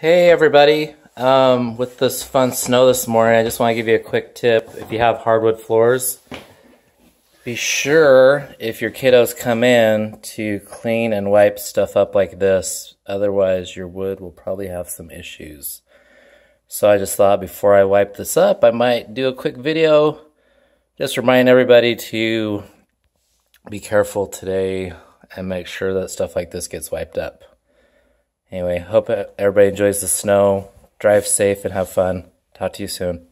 Hey everybody, with this fun snow this morning, I just want to give you a quick tip. If you have hardwood floors, be sure if your kiddos come in to clean and wipe stuff up like this, otherwise your wood will probably have some issues. So I just thought before I wipe this up, I might do a quick video, just remind everybody to be careful today and make sure that stuff like this gets wiped up. Anyway, hope everybody enjoys the snow. Drive safe and have fun. Talk to you soon.